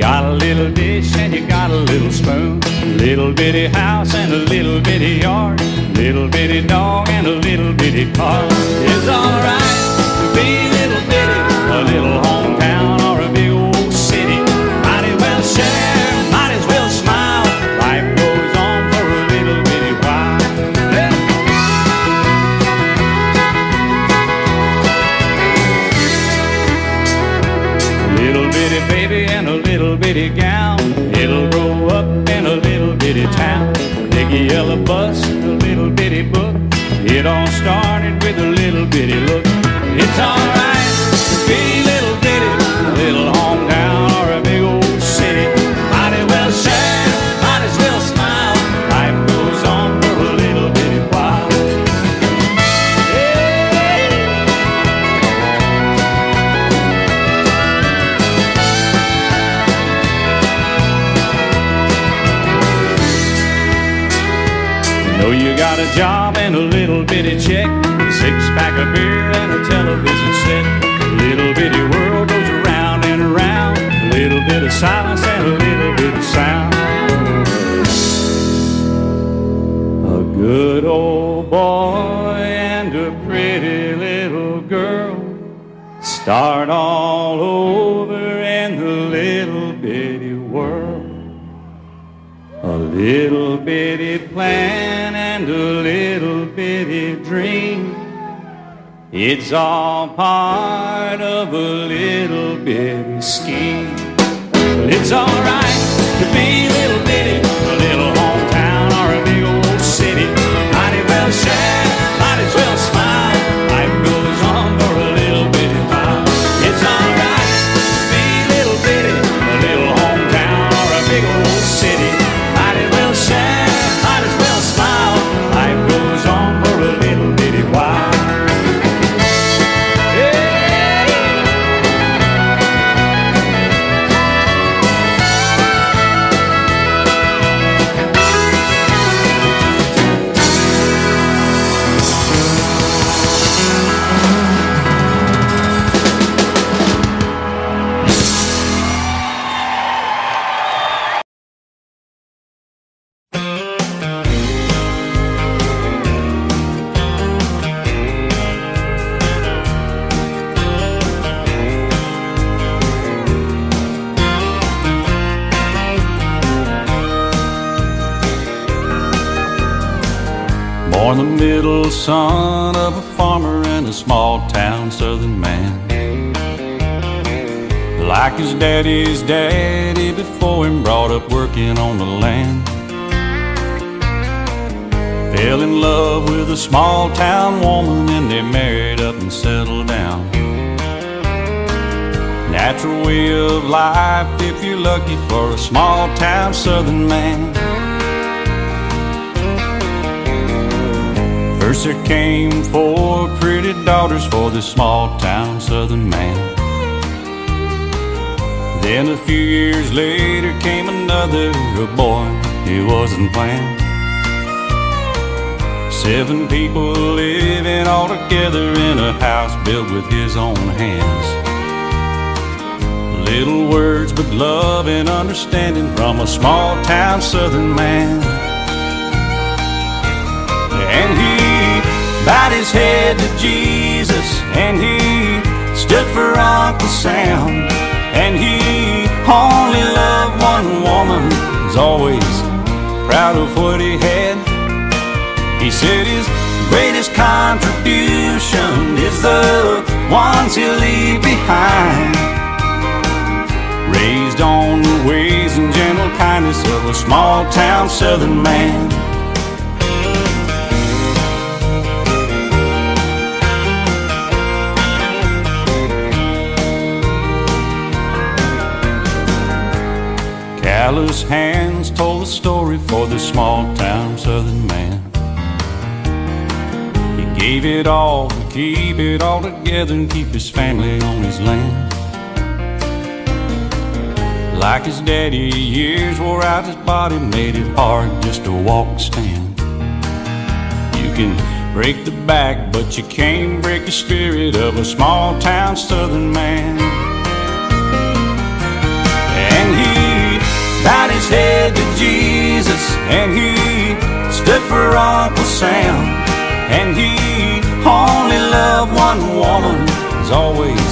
got a little dish and you got a little spoon, little bitty house and a little bitty yard, little bitty dog and a little bitty car. It's alright to be a little bitty, a little hometown or a big old city. Might as well share, might as well smile. Life goes on for a little bitty while. Yeah. Little bitty baby and a little bitty gown, it'll grow up in a little bitty town. Nicky yellow bus, a little bitty book, it all started with a little bitty look. It's alright to be a little bitty, a little hometown or a big old city. Might as well share, might as well smile. Life goes on for a little bitty while. Yeah. You know you got a job and a little bitty check, six-pack of beer and a television set. Little bitty world goes around and around, a little bit of silence and a little bit of sound. A good old boy and a pretty little girl start all over in the little bitty world. A little bitty plan and a little bitty dream, it's all part of a little bitty scheme. It's alright to be a little bitty, a little hometown or a big old city. Might as well share, might as well smile. Life goes on for a little bitty while. It's alright to be a little bitty, a little hometown or a big old city. Might as well share, might as well smile. Life goes on for a little bitty while. Born the middle son of a farmer in a small town southern man, like his daddy's daddy before him, brought up working on the land. Fell in love with a small town woman and they married up and settled down. Natural way of life if you're lucky for a small town southern man. First there came four pretty daughters for this small town southern man. Then a few years later came another, a boy he wasn't planned. 7 people living all together in a house built with his own hands. Little words but love and understanding from a small town southern man. And he bowed his head to Jesus, and he stood for Uncle Sam, and he only loved one woman, was always proud of what he had. He said his greatest contribution is the ones he'll leave behind. Raised on the ways and gentle kindness of a small town southern man. Callous hands told the story for the small town southern man. He gave it all to keep it all together and keep his family on his land. Like his daddy, years wore out his body, made it hard just to walk and stand. You can break the back, but you can't break the spirit of a small town southern man. And he head to Jesus, and he stood for Uncle Sam, and he only loved one woman. He's always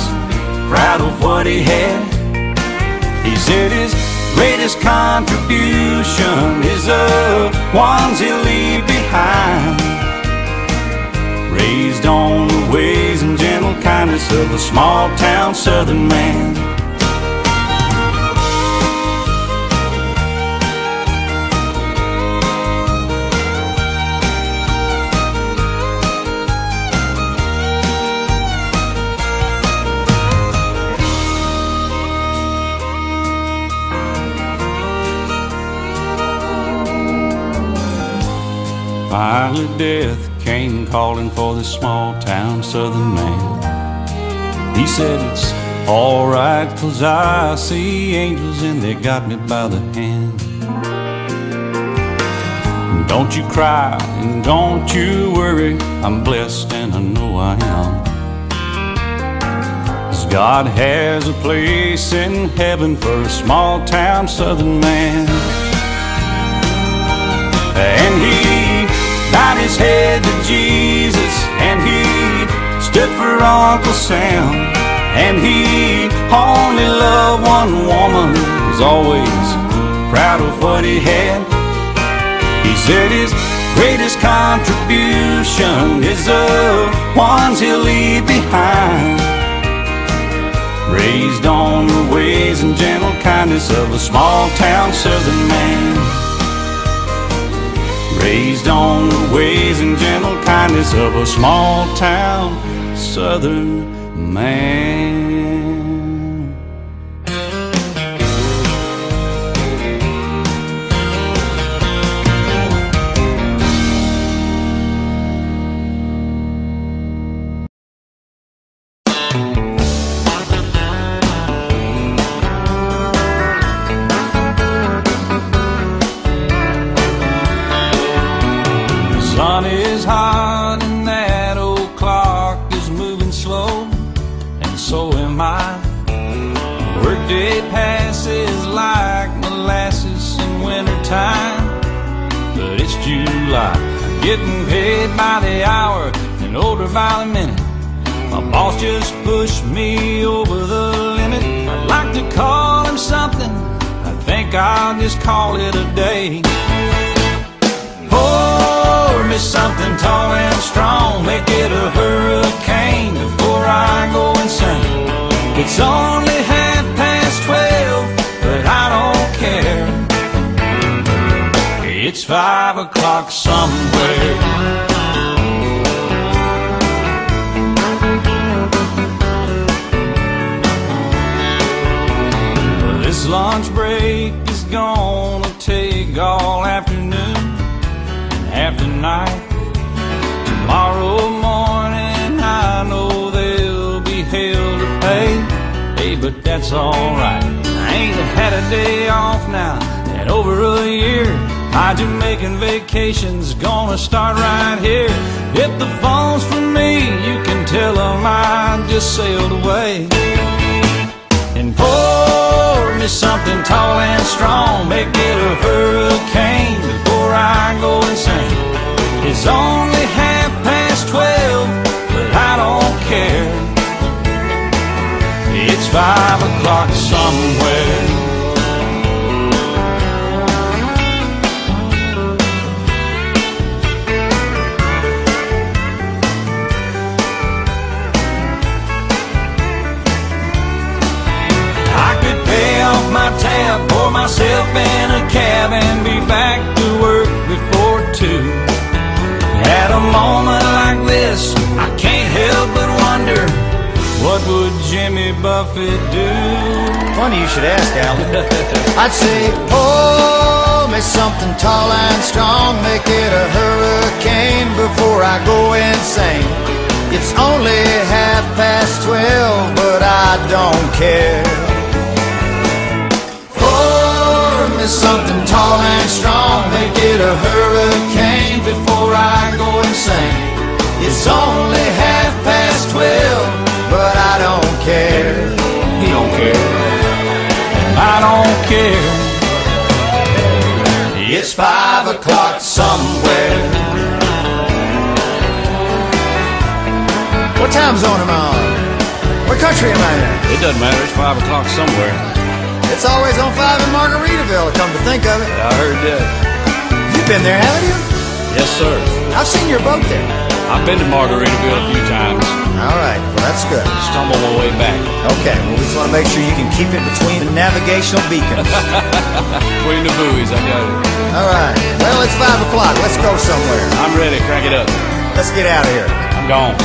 proud of what he had. He said his greatest contribution is the ones he'll leave behind, raised on the ways and gentle kindness of a small town southern man. Finally death came calling for this small town southern man. He said, it's all right, 'cause I see angels and they got me by the hand. Don't you cry and don't you worry, I'm blessed and I know I am, 'cause God has a place in heaven for a small town southern man. And he bowed his head to Jesus, and he stood for Uncle Sam, and he only loved one woman, was always proud of what he had. He said his greatest contribution is the ones he'll leave behind, raised on the ways and gentle kindness of a small town southern man, raised on the ways and gentle kindness of a small town southern man. Getting paid by the hour and older by the minute. My boss just pushed me over the limit. I'd like to call him something, I think I'll just call it a day. Pour me something tall and strong, make it a hurricane before I go insane. It's only 12:30, but I don't care. It's 5 o'clock somewhere. Well, this lunch break is gonna take all afternoon and half the night. Tomorrow morning I know there'll be hell to pay. Hey, but that's alright, I ain't had a day off now in over a year. My Jamaican vacation's gonna start right here. If the phone's for me, you can tell them I just sailed away. And pour me something tall and strong, make it a hurricane before I go insane. It's only 12:30, but I don't care. It's 5 o'clock somewhere. My tab, pour myself in a cab and be back to work before 2. At a moment like this, I can't help but wonder, what would Jimmy Buffett do? Funny you should ask, Alan. I'd say, pour me something tall and strong, make it a hurricane before I go insane. It's only 12:30, but I don't care. Something tall and strong, make it a hurricane before I go insane. It's only 12:30, but I don't care. He don't care, and I don't care. It's 5 o'clock somewhere. What time zone am I on? What country am I in? It doesn't matter. It's 5 o'clock somewhere. It's always on 5 in Margaritaville, come to think of it. I heard that. You've been there, haven't you? Yes, sir. I've seen your boat there. I've been to Margaritaville a few times. All right. Well, that's good. Stumble my way back. Okay. Well, we just want to make sure you can keep it between the navigational beacons. Between the buoys, I got it. All right. Well, it's 5 o'clock. Let's go somewhere. I'm ready. Crack it up. Let's get out of here. I'm gone.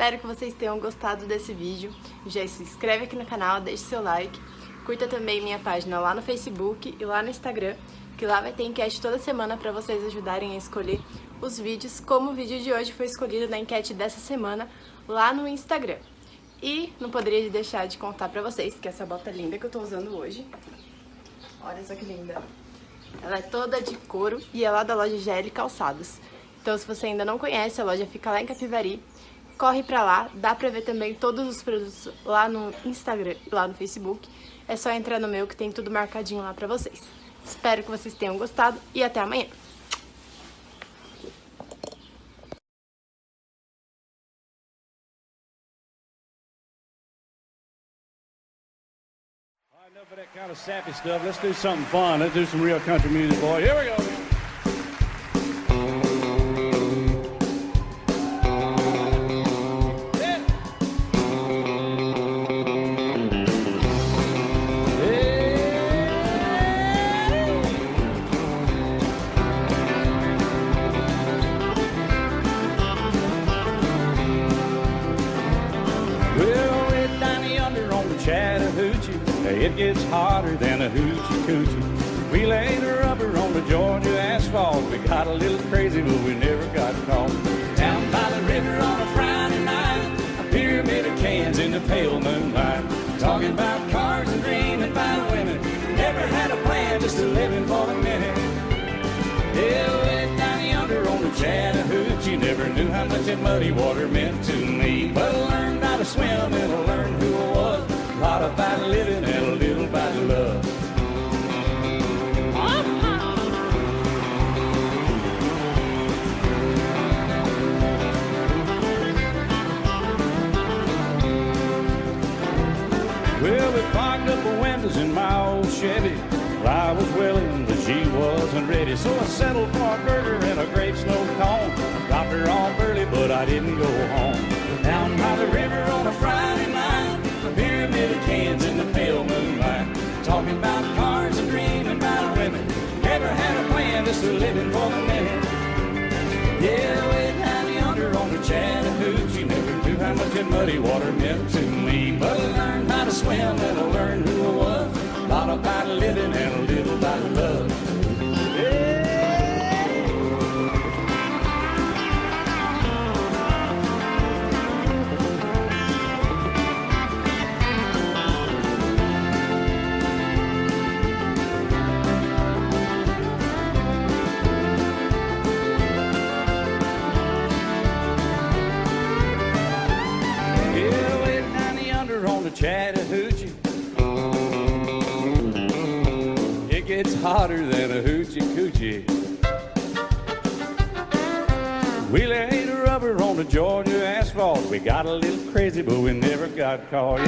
Espero que vocês tenham gostado desse vídeo. Já se inscreve aqui no canal, deixe seu like. Curta também minha página lá no Facebook e lá no Instagram, que lá vai ter enquete toda semana para vocês ajudarem a escolher os vídeos, como o vídeo de hoje foi escolhido na enquete dessa semana lá no Instagram. E não poderia deixar de contar pra vocês que essa bota linda que eu tô usando hoje, olha só que linda, ela é toda de couro e é lá da loja GL Calçados. Então se você ainda não conhece, a loja fica lá em Capivari, corre pra lá, dá pra ver também todos os produtos lá no Instagram e lá no Facebook. É só entrar no meu que tem tudo marcadinho lá pra vocês. Espero que vocês tenham gostado e até amanhã! Enough of that kind of sappy stuff. Let's do something fun. Let's do some real country music, boy. Here we go. It gets hotter than a hoochie coochie. We laid the rubber on the Georgia asphalt. We got a little crazy, but we never got caught. Down by the river on a Friday night, a pyramid of cans in the pale moonlight. Talking about cars and dreaming about women. Never had a plan, just a living for the minute. Yeah, went down yonder on the Chattahoochee. Never knew how much that muddy water meant to me. But I learned how to swim and I learned who I was. A lot about living and a little about love. Well, we fogged up the windows in my old Chevy. Well, I was willing, but she wasn't ready. So I settled for a burger and a grape snow cone. Dropped her off early, but I didn't go home. Down by the river on a Friday night, pyramid of cans in the pale moonlight. Talking about cars and dreaming about women. Never had a plan, just a living for the minute. Yeah, way down yonder on the Chattahoochee. Never knew how much that muddy water meant to me. But I learned how to swim and I learned who I was. A lot about living and a little about love. Chattahoochee, it gets hotter than a hoochie coochie. We laid rubber on the Georgia asphalt. We got a little crazy, but we never got caught.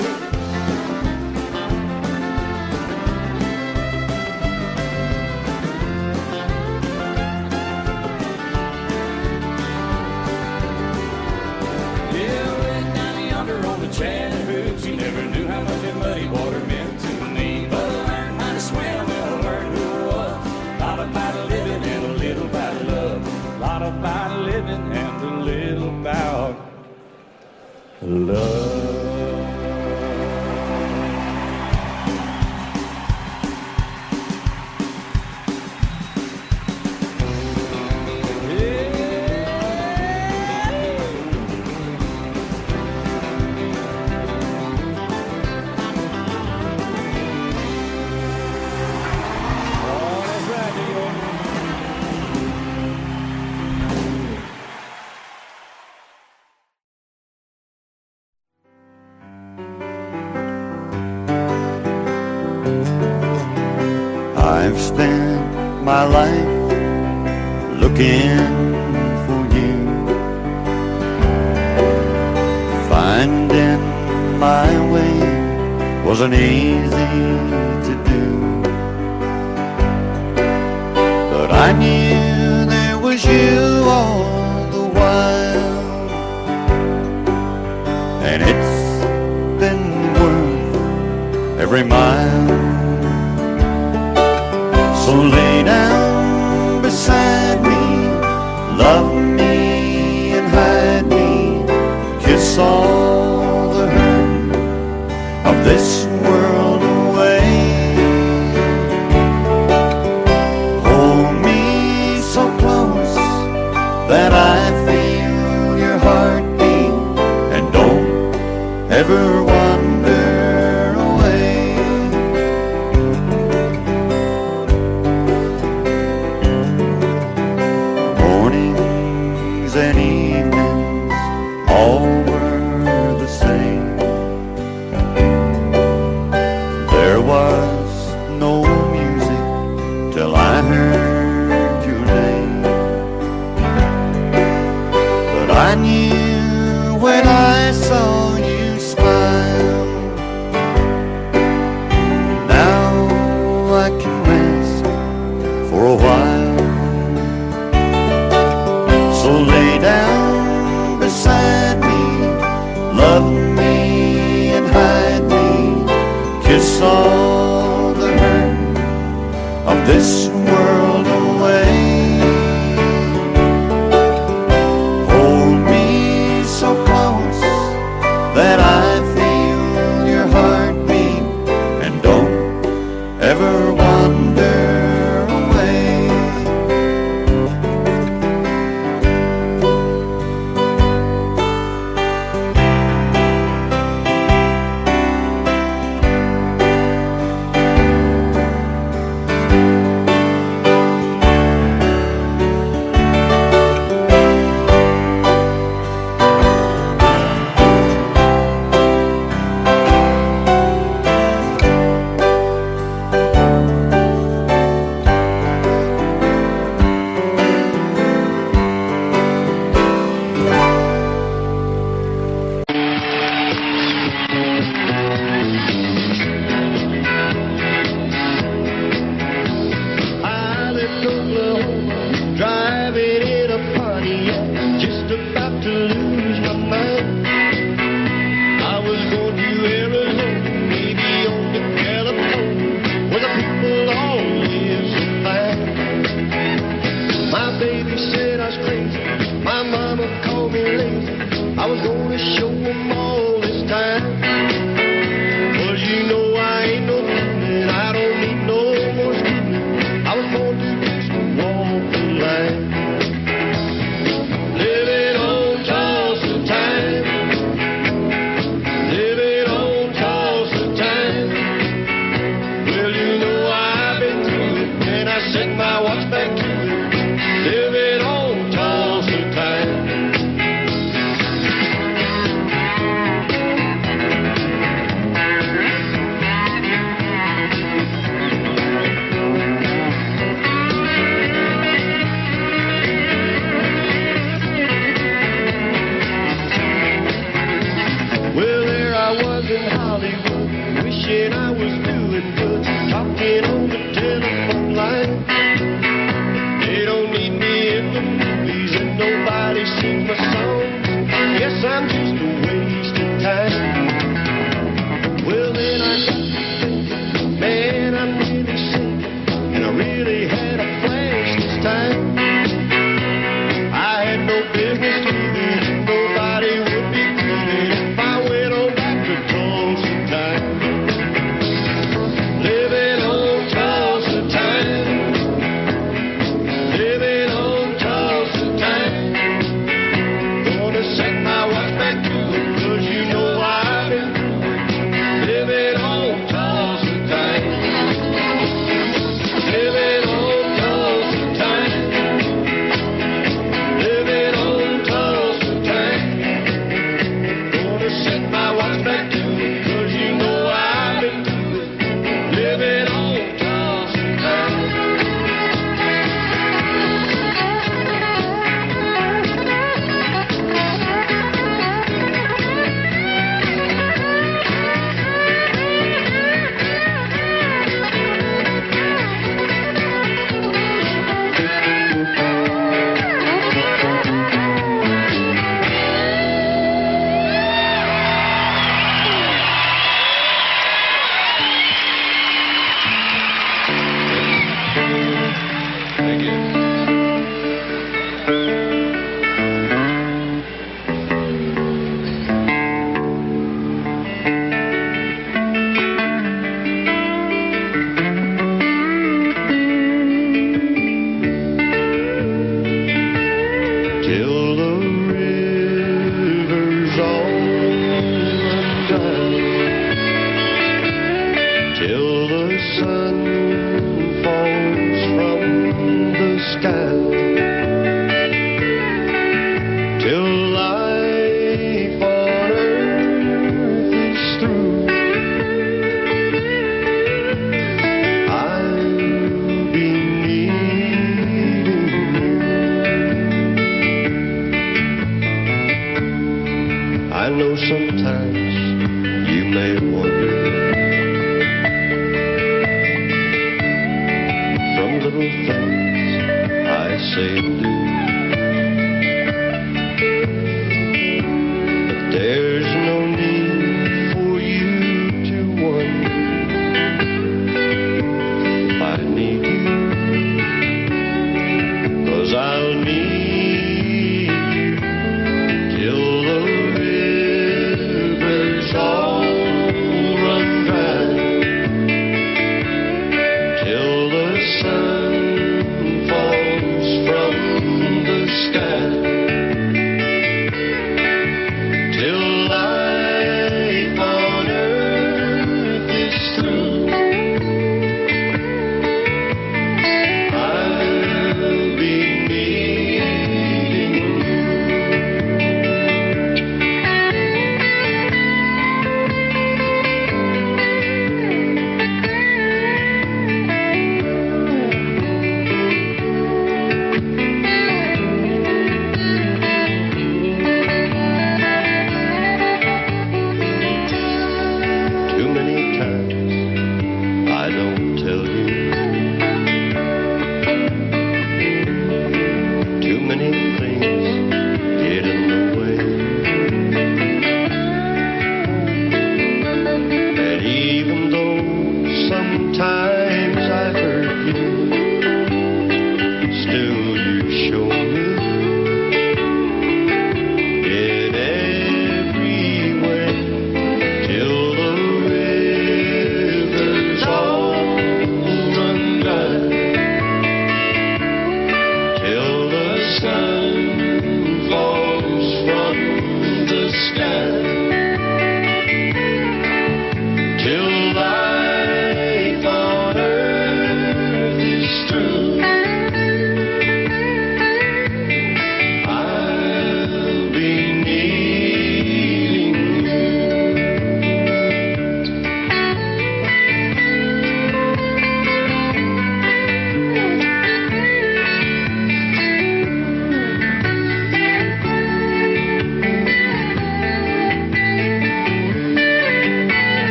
Muddy water meant to me, but I learned how to swim and I learned who I was. A lot about living and a little about love. A lot about living and a little about love. I've spent my life looking for you, finding my way wasn't easy to do, but I knew there was you all the while, and it's been worth every mile. So lay down beside me, love me and hide me, kiss all the hurt of this world away. Hold me so close that I feel your heartbeat, and don't ever this world away. Hold me so close that I feel your heartbeat, and don't ever wander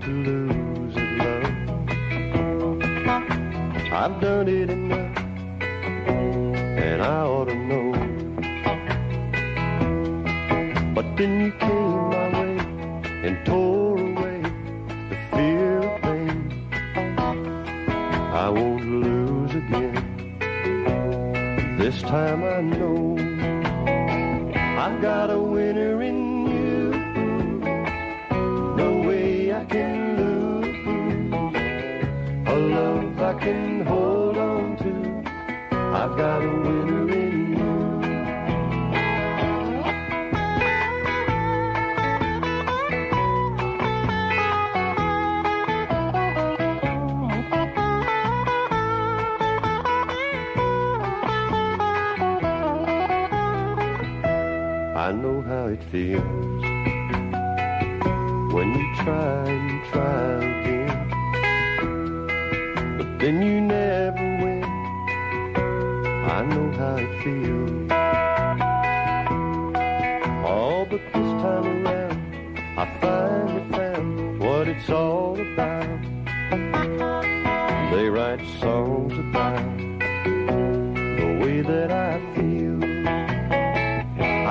to lose at love. I've done it enough, and I ought to know. But then you came my way and tore away the fear of pain. I won't lose again. This time I know I've got a winner in me. I can lose a love I can hold on to. I've got a winner in you. I know how it feels when you try and try again, but then you never win. I know how it feels. Oh, but this time around, I finally found what it's all about. They write songs about the way that I feel.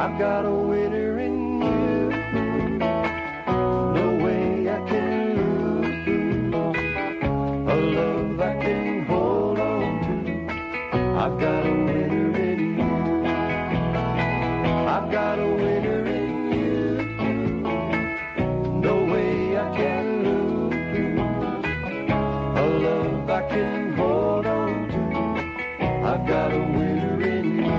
I've got a winner in I've got a winner in you. I've got a winner in you. No way I can lose a love I can hold on to. I've got a winner in you.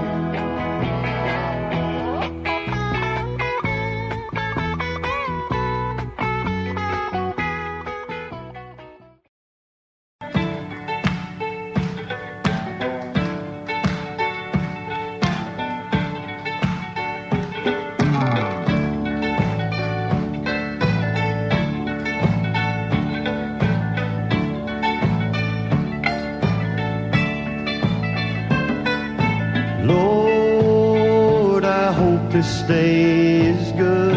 This day is good.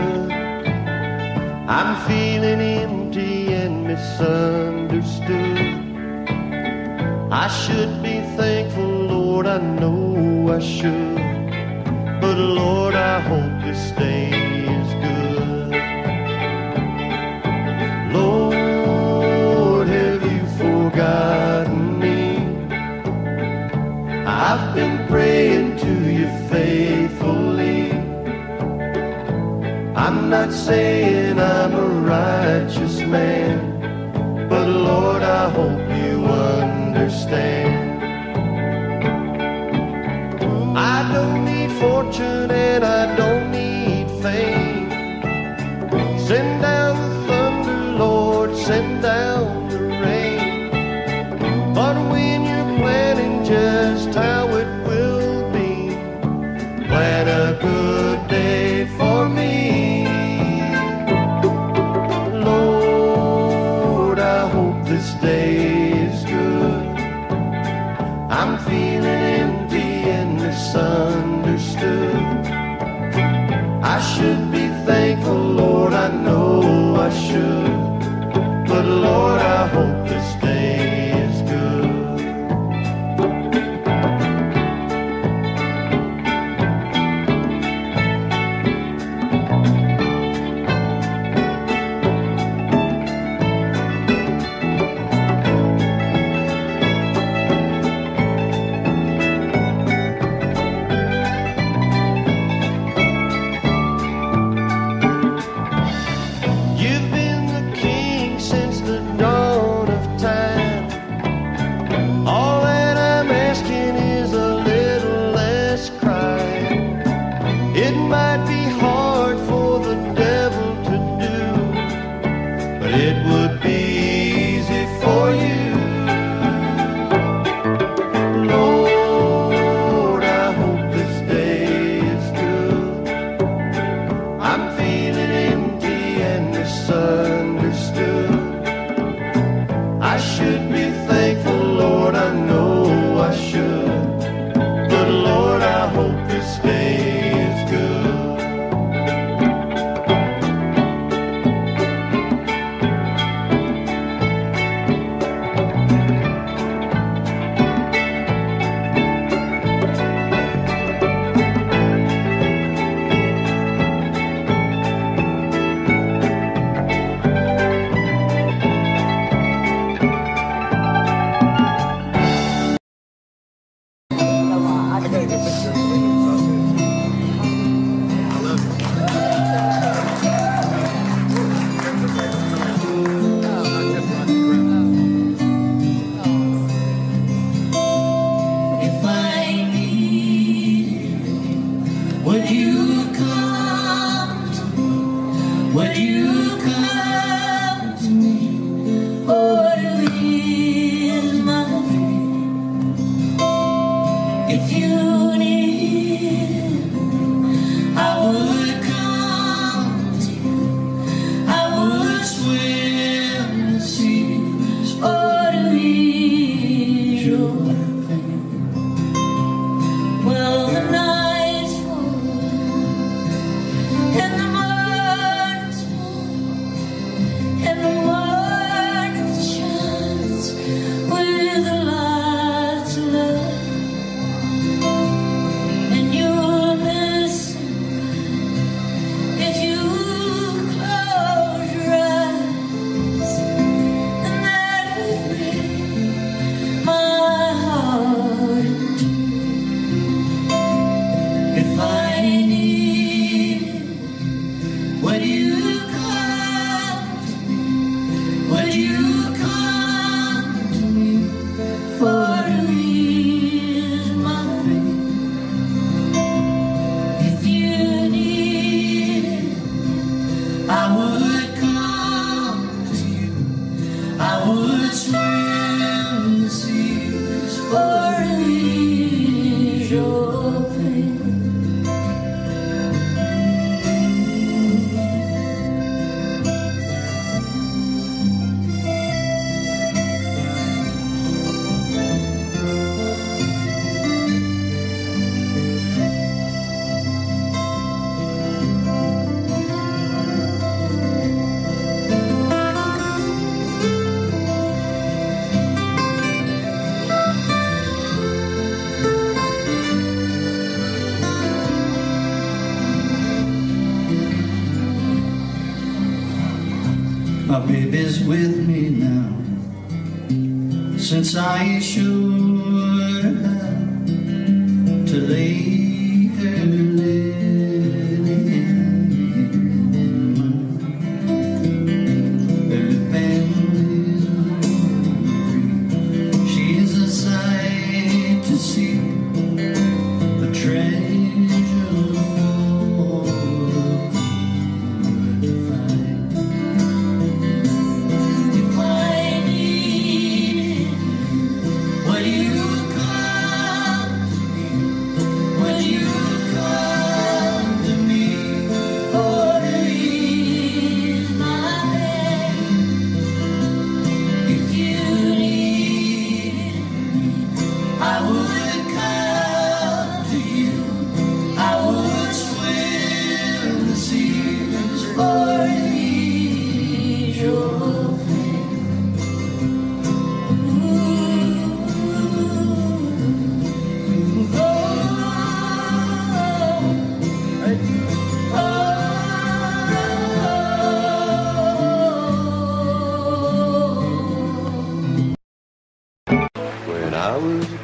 I'm feeling empty and misunderstood. I should be thankful, Lord, I know I should. But Lord, I hope this day is good. Lord, have you forgotten me? I've been praying to you faithfully. I'm not saying I'm a righteous man, but Lord, I hope you understand. I don't need fortune and I don't need fame. Send down the thunder, Lord, send down the rain. But when you're planning just how it will be, plan a good day for me. This day is good. I'm feeling empty and misunderstood. I should be thankful, Lord, I know I should. But Lord, I hope this day is good. My baby's with me now, since I showed her how to lay her linen. She's a sight to see, a treasure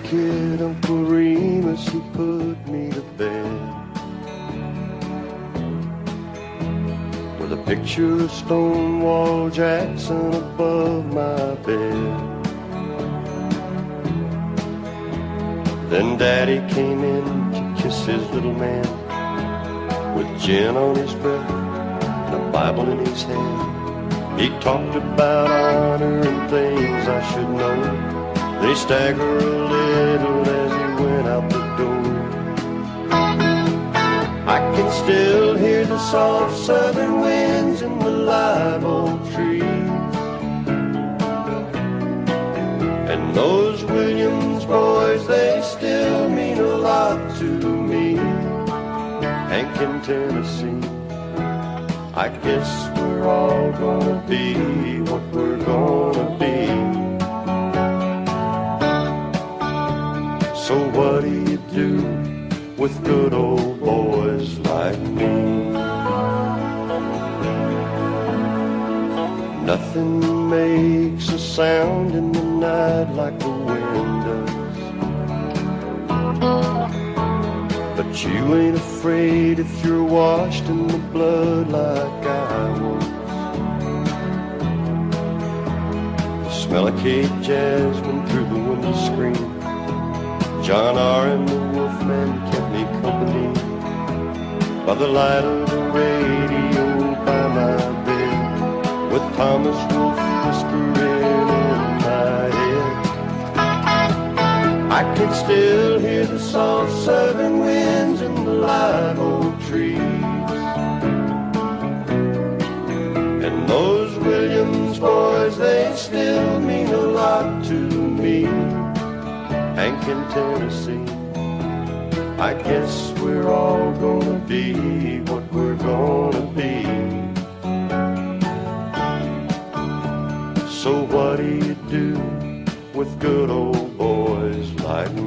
kid. Uncle Remus, he put me to bed with a picture of Stonewall Jackson above my bed. Then Daddy came in to kiss his little man, with gin on his breath and a Bible in his hand. He talked about honor and things I should know. They stagger a little as he went out the door. I can still hear the soft southern winds in the live oak trees, and those Williams boys, they still mean a lot to me. Hank in Tennessee, I guess we're all gonna be what we're gonna be. So what do you do with good old boys like me? Nothing makes a sound in the night like the wind does, but you ain't afraid if you're washed in the blood like I was. The smell of Cape jasmine through the window screen, John R. and the Wolfman kept me company by the light of the radio by my bed, with Thomas Wolfe whispering in my head. I can still hear the soft southern winds in the live old trees, and those Williams boys, they still mean a lot to me. Hank in Tennessee, I guess we're all gonna be what we're gonna be. So what do you do with good old boys like me?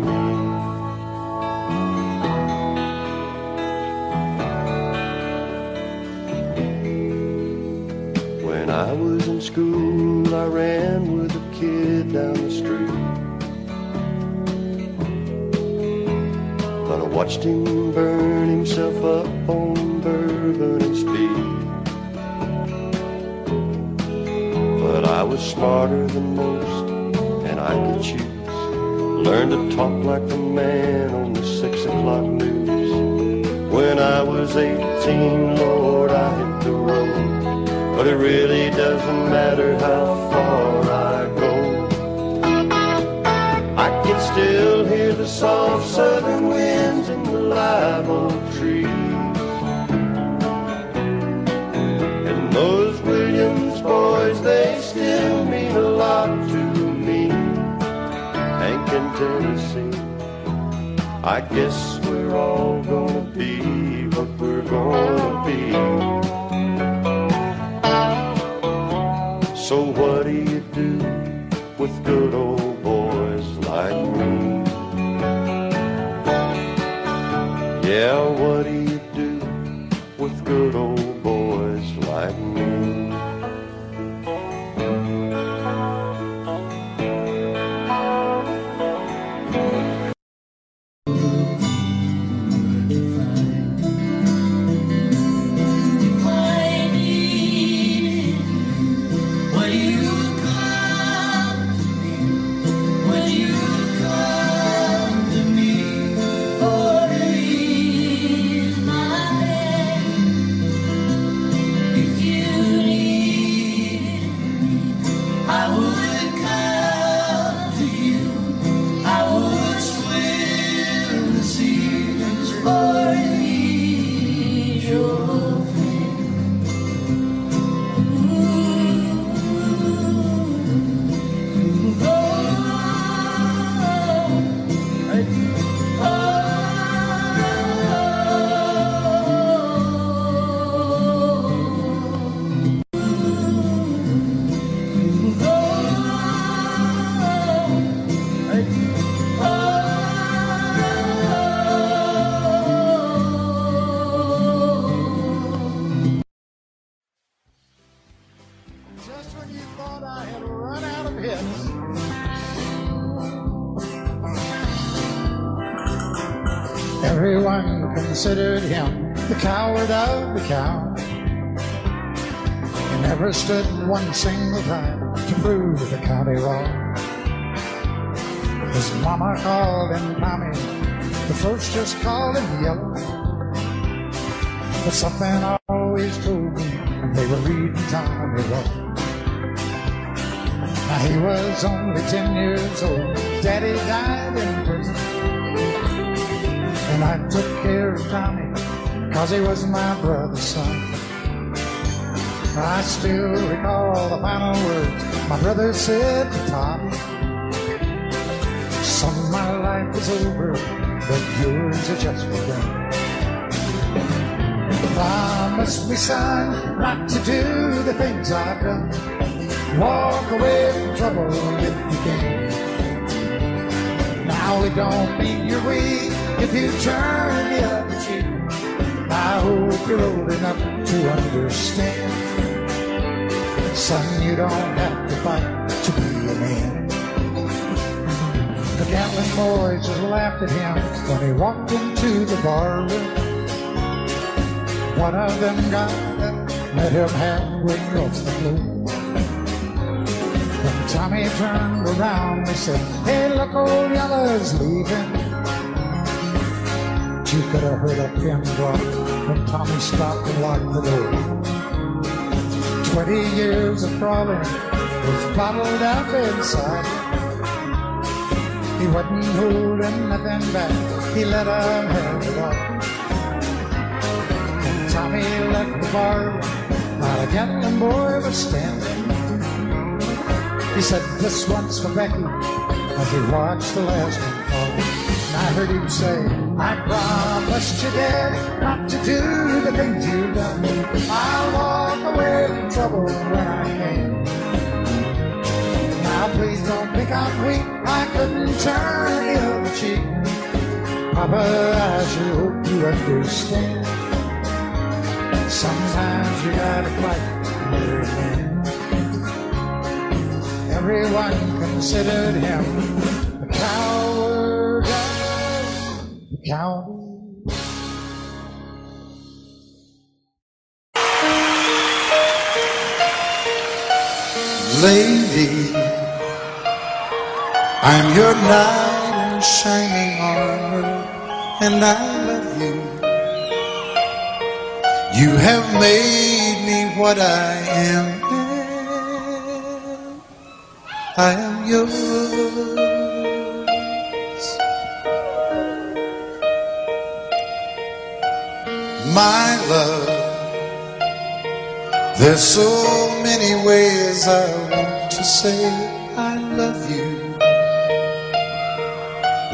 When I was in school, I ran with a kid down the street, but I watched him burn himself up on bourbon and speed. But I was smarter than most, and I could choose. Learned to talk like the man on the 6 o'clock news. When I was 18, Lord, I hit the road. But it really doesn't matter how far I go. I can still hear the soft southern winds in the live oak trees. And those Williams boys, they still mean a lot to me. Hank in Tennessee, I guess we're all gonna be what we're gonna be. So what do you do with good old boys like me? Yeah, what do you do with good old boys like me? Everyone considered him the coward of the cow. He never stood one single time to prove the county wrong. His mama called him Tommy, the folks just called him Yellow. But something always told me they were reading Tommy wrong. Now he was only 10 years old, Daddy died in prison. And I took care of Tommy, cause he was my brother's son. I still recall the final words my brother said to Tommy. Son, my life is over, but yours has just begun. Promise me, son, not to do the things I've done. Walk away from trouble if you can. Now it don't mean you're weak if you turn the other cheek. I hope you're old enough to understand. Son, you don't have to fight to be a man. The Gatlin boys just laughed at him when he walked into the bar room. One of them got up, met him halfway off the floor. When Tommy turned around, he said, "Hey, look, old Yellow's leaving." You could have heard a pin drop when Tommy stopped and locked the door. 20 years of crawling was bottled up inside. He wasn't holding nothing back, he let him have it all. And Tommy left the bar while a Gatlin boy was standing. He said, "This one's for Becky," as he watched the last one fall. I heard him say, "I promised you, Dad, not to do the things you've done. I'll walk away from trouble when I can. Now please don't think I'm weak, I couldn't turn the other cheek. Papa, I sure hope you understand. Sometimes you gotta fight, little man." Everyone considered him the coward. Now lady, I'm your knight in shining armor, and I love you. You have made me what I am, and I am yours. My love, there's so many ways I want to say I love you.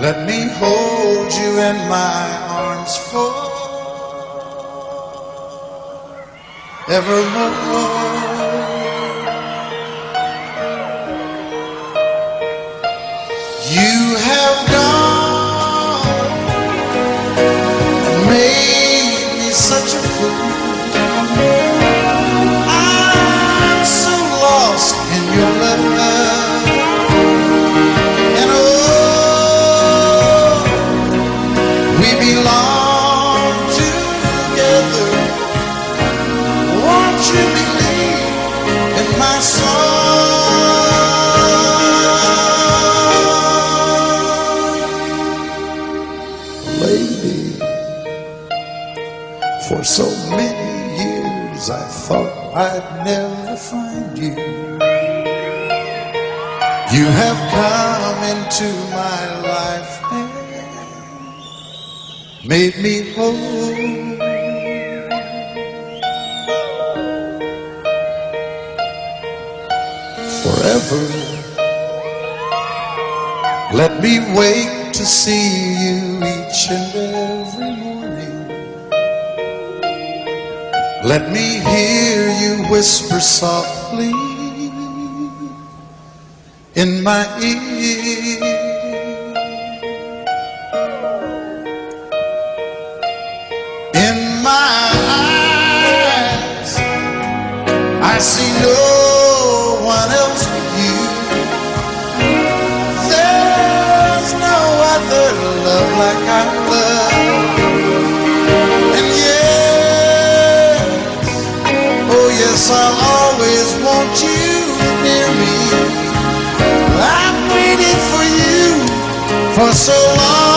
Let me hold you in my arms forevermore. You have gone and made me such a fool. I'm so lost in your love, and oh, we belong together. Won't you believe in my song? For so many years I thought I'd never find you. You have come into my life and made me whole. Forever, let me wake to see you each and every morning. Let me hear you whisper softly in my ear. In my eyes, I see no one else but you. There's no other love like I love. And yeah, yes, I'll always want you near me. I've waited for you for so long.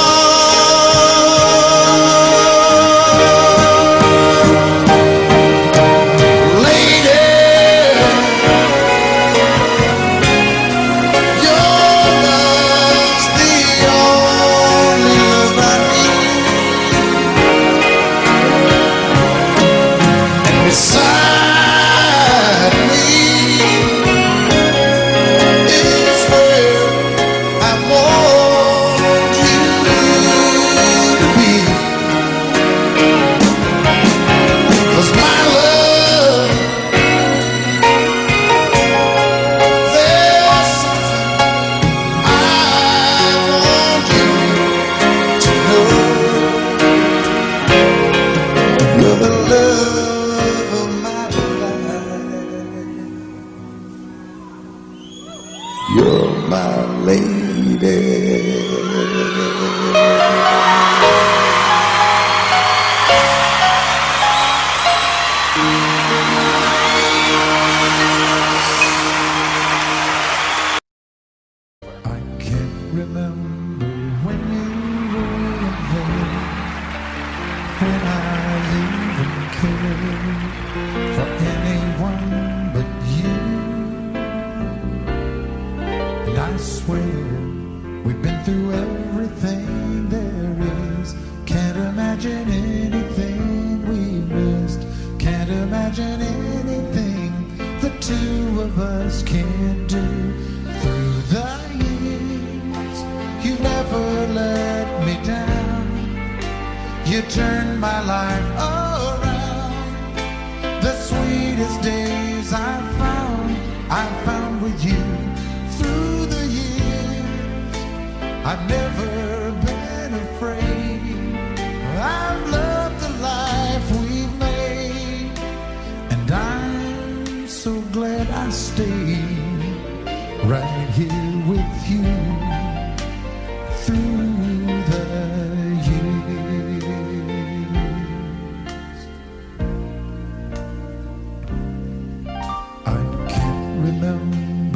Lady, your love's the only love I need. And beside you're my lady. I swear we've been through everything there is. Can't imagine anything we've missed. Can't imagine anything the two of us can't do. Through the years, you've never let me down. You turned my life around. The sweetest days I found with you. Through the years, I've never been afraid. I've loved the life we've made, and I'm so glad I stayed right here with you through the years. I can't remember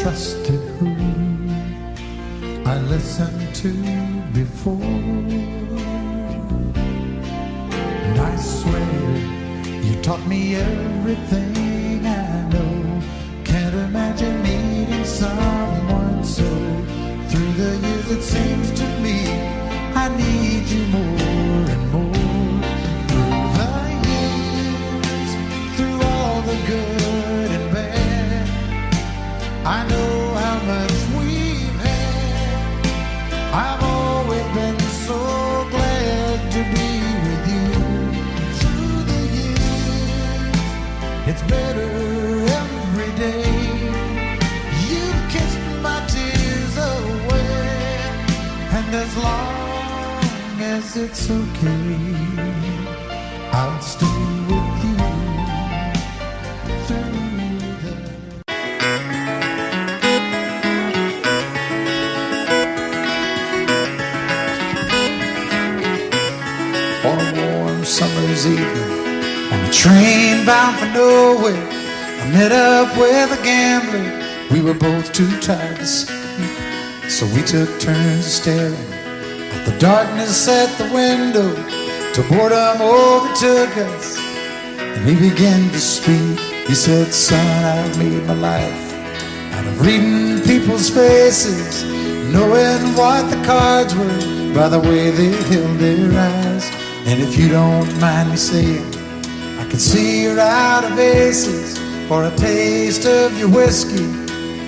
trusted who I listened to before, and I swear you taught me everything I know. Can't imagine meeting someone so. Through the years it seems to me I need you more and more. I know how much we've had. I've always been so glad to be with you. Through the years, it's better every day. You've kissed my tears away. And as long as it's okay, I'll stay with you. Summer's evening, on a train bound for nowhere, I met up with a gambler. We were both too tired to sleep, so we took turns staring at the darkness at the window, till boredom overtook us, and we began to speak. He said, son, I've made my life out of reading people's faces, knowing what the cards were by the way they held their eyes. And if you don't mind me saying, I can see you're out of aces. For a taste of your whiskey,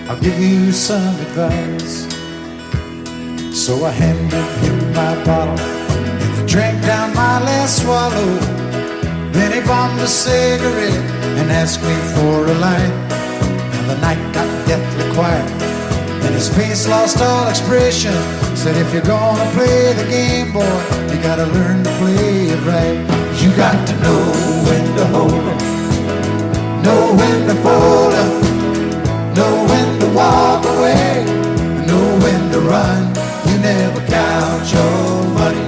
I'll give you some advice. So I handed him my bottle, and he drank down my last swallow. Then he bombed a cigarette and asked me for a light. And the night got deathly quiet, and his face lost all expression. Said, if you're gonna play the game, boy, you gotta learn to play it right. You got to know when to hold up, know when to fold up, know when to walk away, know when to run. You never count your money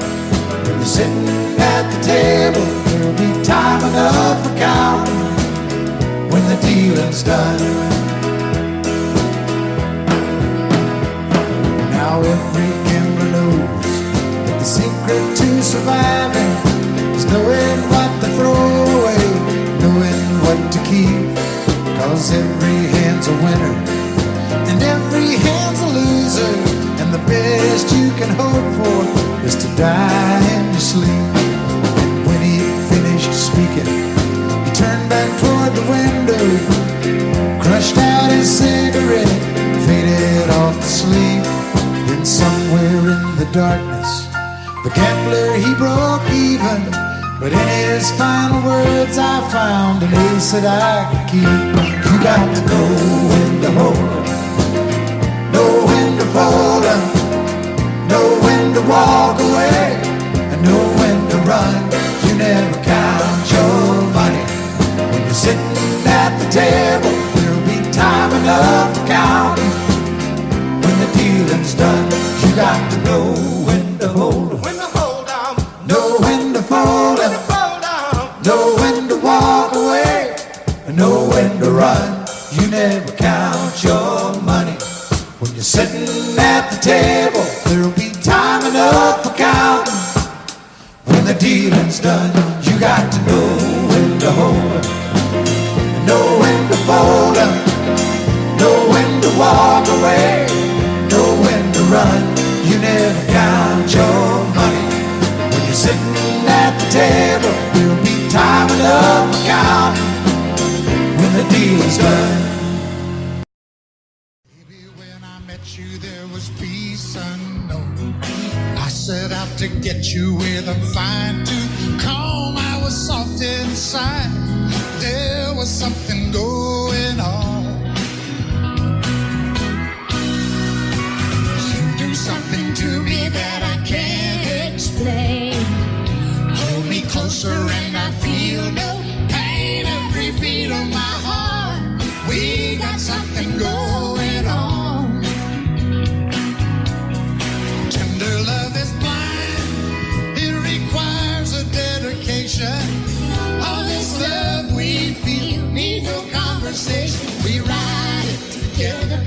when you're sitting at the table. There'll be time enough for counting when the dealing's done. Now every gambler knows that the secret to surviving is knowing what to throw away, knowing what to keep. Cause every hand's a winner and every hand's a loser, and the best you can hope for is to die in your sleep. And when he finished speaking, he turned back toward the window, crushed out his cigarette, faded off to sleep. And somewhere in the darkness, the gambler, he broke even. But in his final words I found an ace that I could keep. You got to know when to hold up, know when to fold up, know when to walk away, and know when to run. You never count your money when you're sitting at the table. There'll be time enough for counting when the dealing's done. You got to know when to hold up, know when to fold up, know when to walk away, and know when to run. You never count your money when you're sitting at the table. There'll be time enough for counting when the dealing's done. You got to know when to hold up, know when to fold up, know when to walk away, know when to run. You never count your money when you're sitting at the table. There'll be time enough for counting when the deal is done. Baby, when I met you there was peace unknown. I set out to get you with a fine tooth comb. I was soft inside, there was something going on. Something to me that I can't explain. Hold me closer and I feel no pain. Every beat of my heart, we got something going on. Tender love is blind, it requires a dedication. All this love we feel needs no conversation. We ride it together.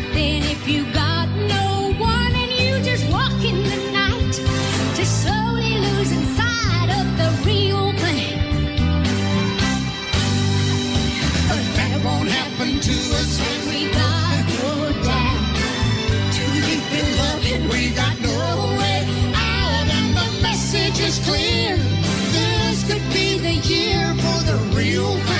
nothing if you got no one and you just walk in the night, just slowly losing sight of the real thing. But that won't happen to us when we got no doubt. Too deep in love and we got no way out, and the message is clear. This could be the year for the real thing.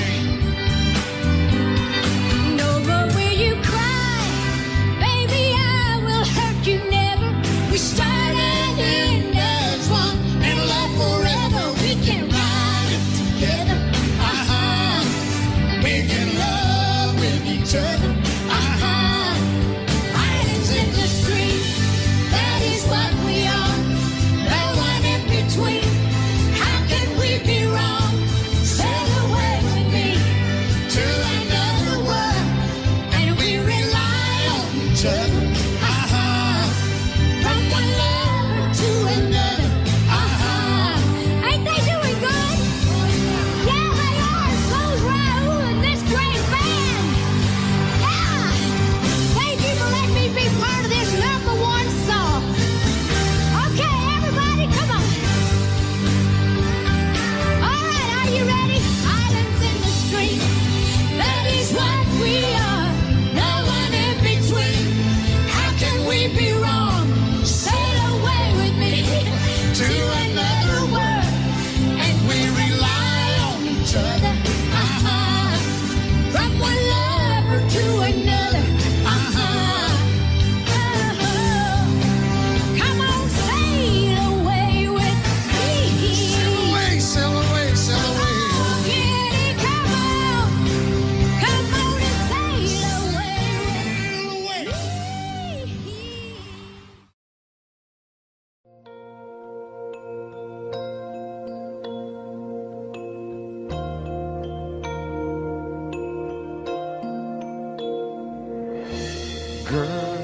Girl,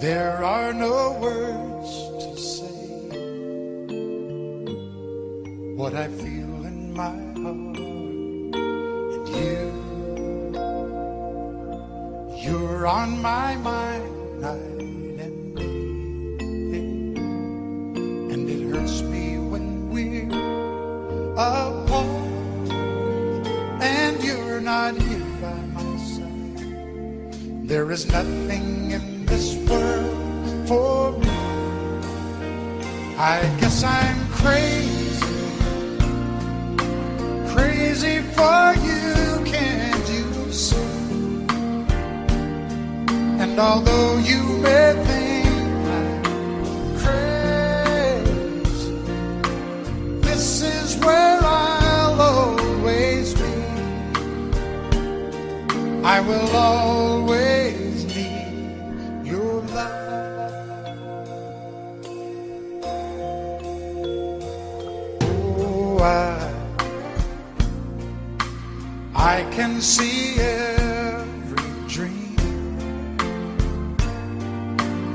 there are no words to say what I feel in my heart. And you're on my mind night and day, and it hurts me when we're apart, and you're not here by my side. There is nothing in this world for me. I guess I'm crazy, crazy for you, can't you see? And although you may think I'm crazy, this is where I'll always be. I will always I can see every dream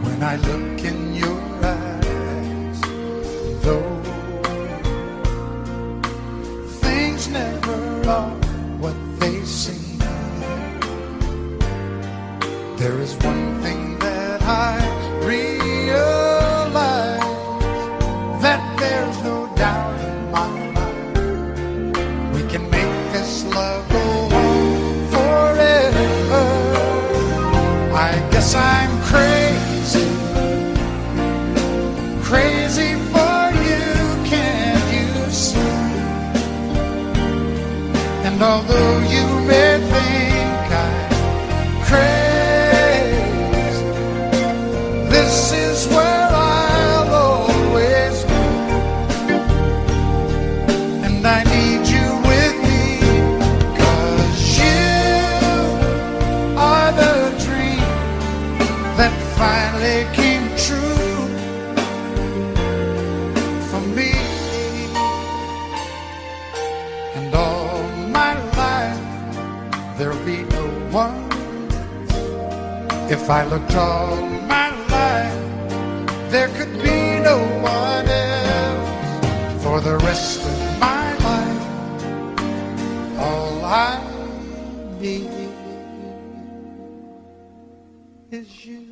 when I look in your eyes. Though things never are what they seem, there is one thing that I realize, that there's no doubt in my mind we can make this love go on forever. I guess I'm crazy, crazy for you, can't you see? And although you may think I'm crazy, this is where if I looked all my life, there could be no one else for the rest of my life. All I need is you.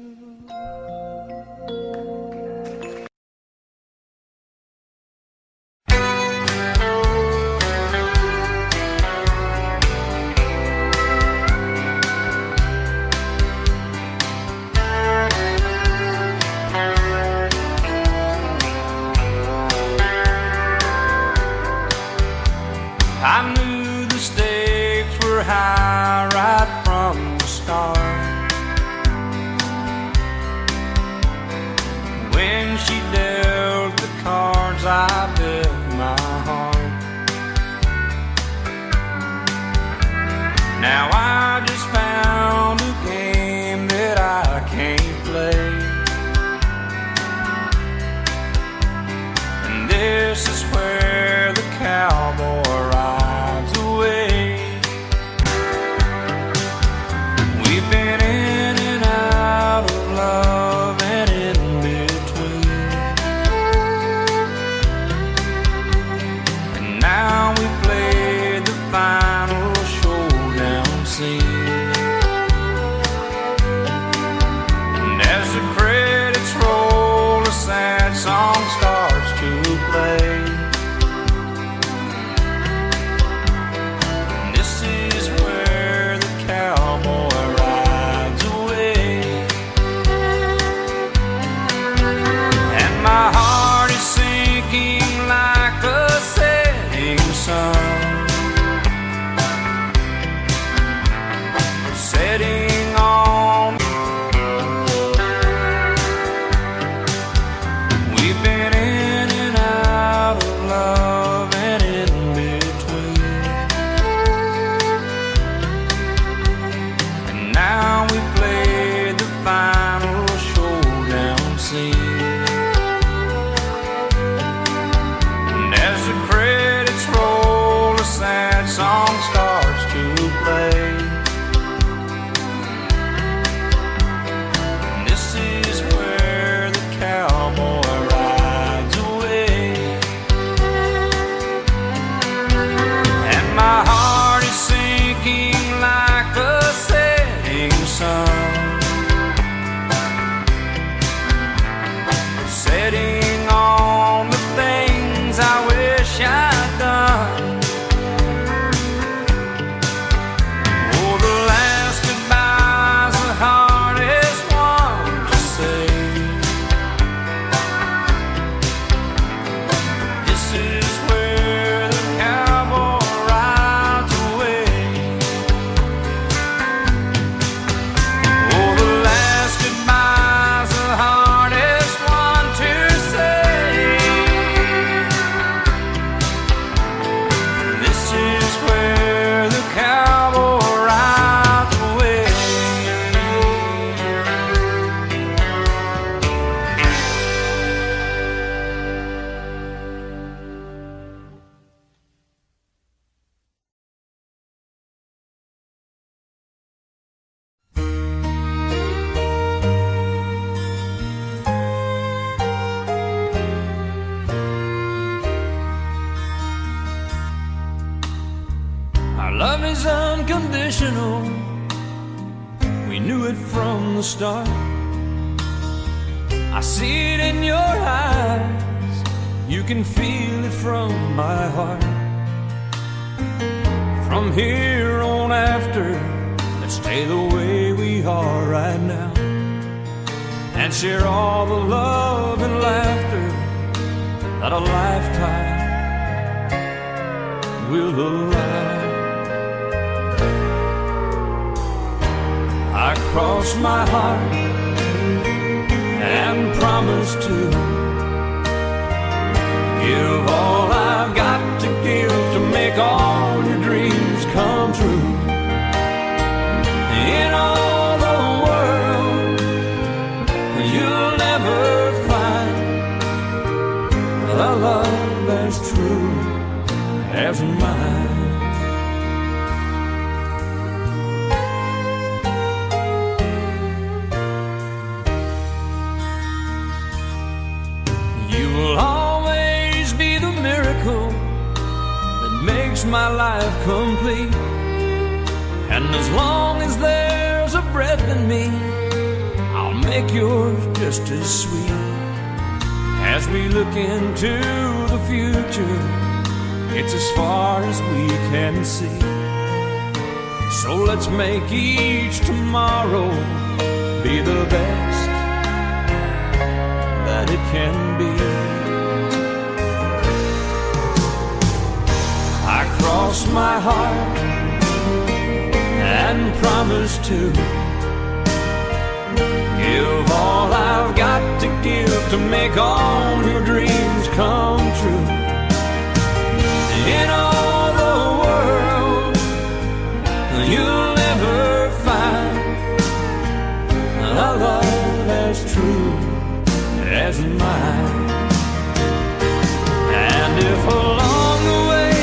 Now I just found a game that I can't play, and this is where the cowboy rides away. We've been in and out of love and in between, and now we play the final showdown scene. And as the credits roll, a sad song starts to play. And this is where the cowboy rides away. And my heart is sinking like the setting sun. Unconditional, we knew it from the start. I see it in your eyes, you can feel it from my heart. From here on after, let's stay the way we are right now, and share all the love and laughter that a lifetime will allow. I cross my heart and promise to give all I've got to give to make all your dreams come true. In all the world, you'll never find a love as true as mine. My life complete, and as long as there's a breath in me, make yours just as sweet. As we look into the future, it's as far as we can see. So let's make each tomorrow be the best that it can be. I cross my heart and promise to give all I've got to give to make all your dreams come true. In all the world, you'll never find a love as true as mine. And if along the way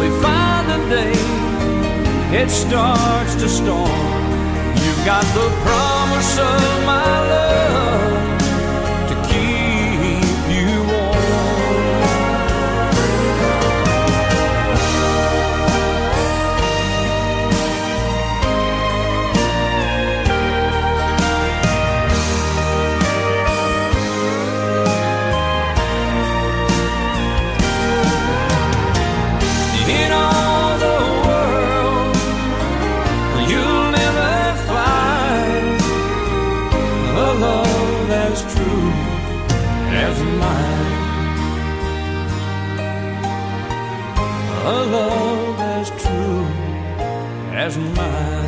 we find a day it starts to storm, you've got the promise of my love to keep you warm. In all the world, you'll never find a love as true as mine, a love as true as mine.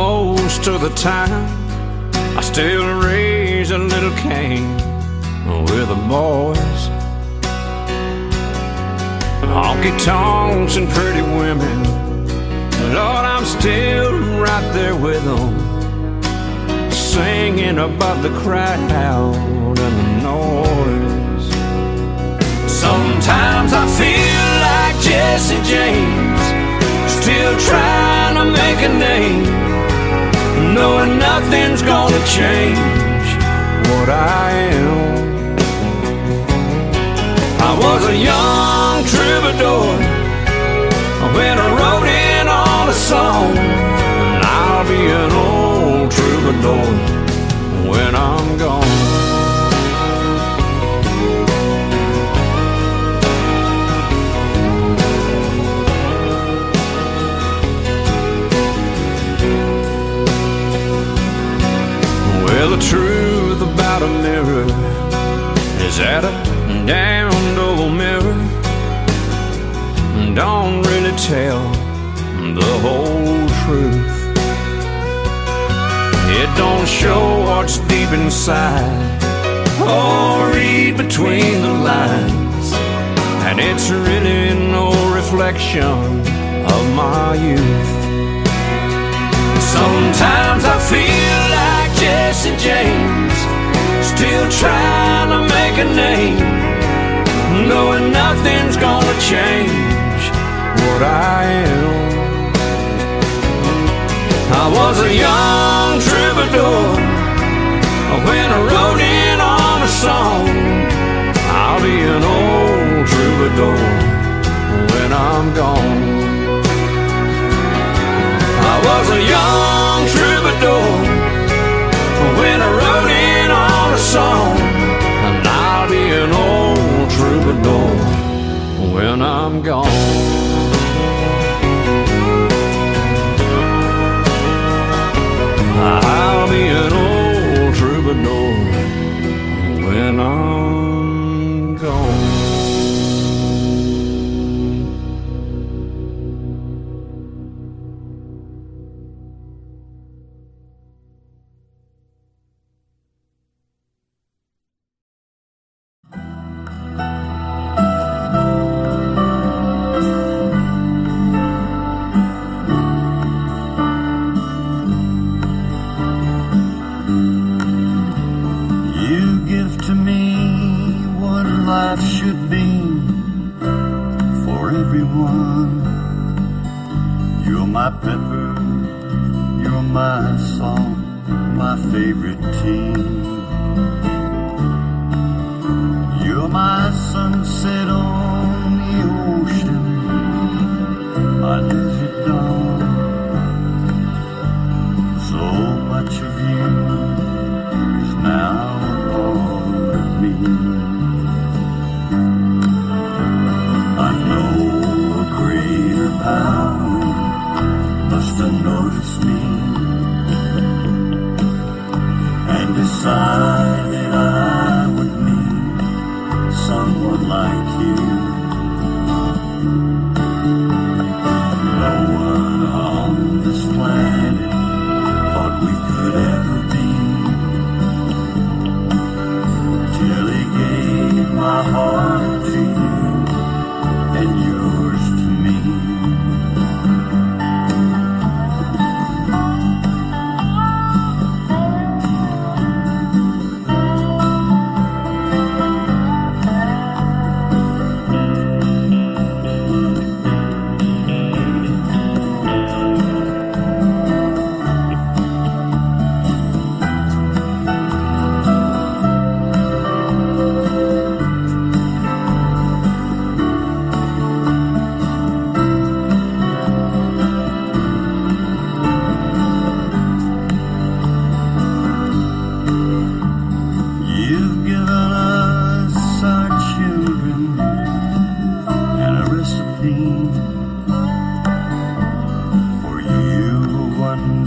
Most of the time I still raise a little cane with the boys, honky tonks and pretty women. Lord, I'm still right there with them, singing above the crowd and the noise. Sometimes I feel like Jesse James, still trying to make a name, knowing nothing's gonna change what I am. I was a young troubadour when I wrote in all the songs, and I'll be an old troubadour when I'm gone. The truth about a mirror is that a damned old mirror don't really tell the whole truth. It don't show what's deep inside or read between the lines, and it's really no reflection of my youth. Sometimes I feel like Jesse James, still trying to make a name, knowing nothing's gonna change what I am. I was a young troubadour when I wrote in on a song, I'll be an old troubadour when I'm gone. I was a young troubadour when I wrote in on a song, and I'll be an old troubadour when I'm gone. I'll be an old troubadour when I'm gone. remember you're my song, my favorite team. You're my sunset on the ocean, my desert dawn. So much of you is now a part of me. I know a greater power must have noticed me and decided I would need someone like you. No one on this planet we could ever be, till he gave my heart to you and yours to me.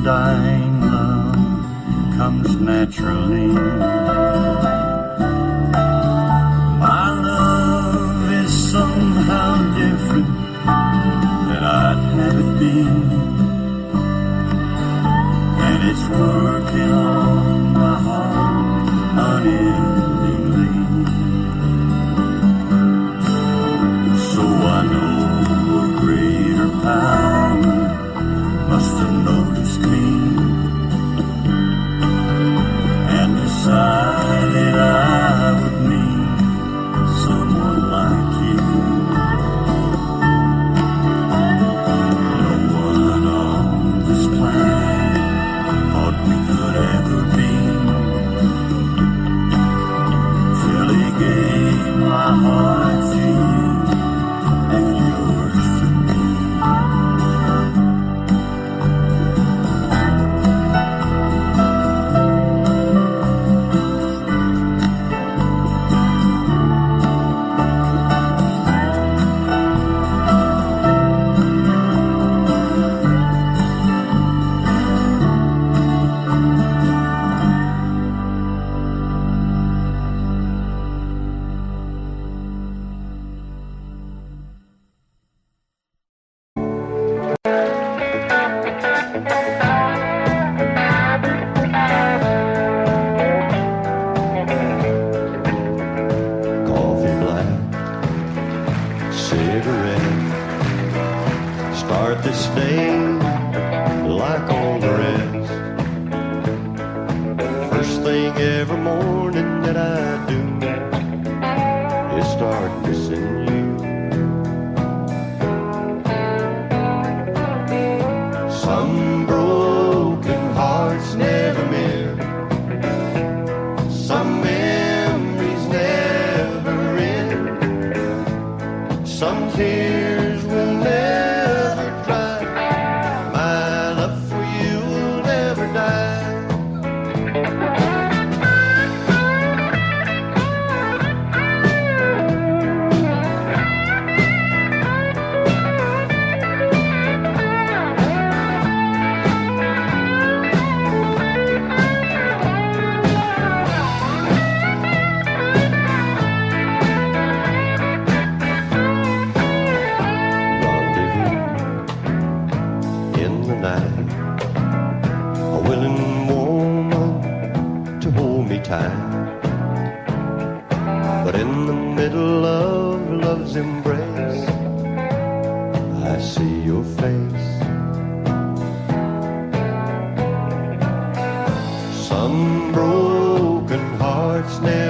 Dying love comes naturally. My love is somehow different than I'd have it been, and it's working on my heart unendingly. So I know a greater power must have noticed me and decided I would need someone like you. No one on this planet thought we could ever be, till he gave my heart to you and yours to me. Some broken hearts never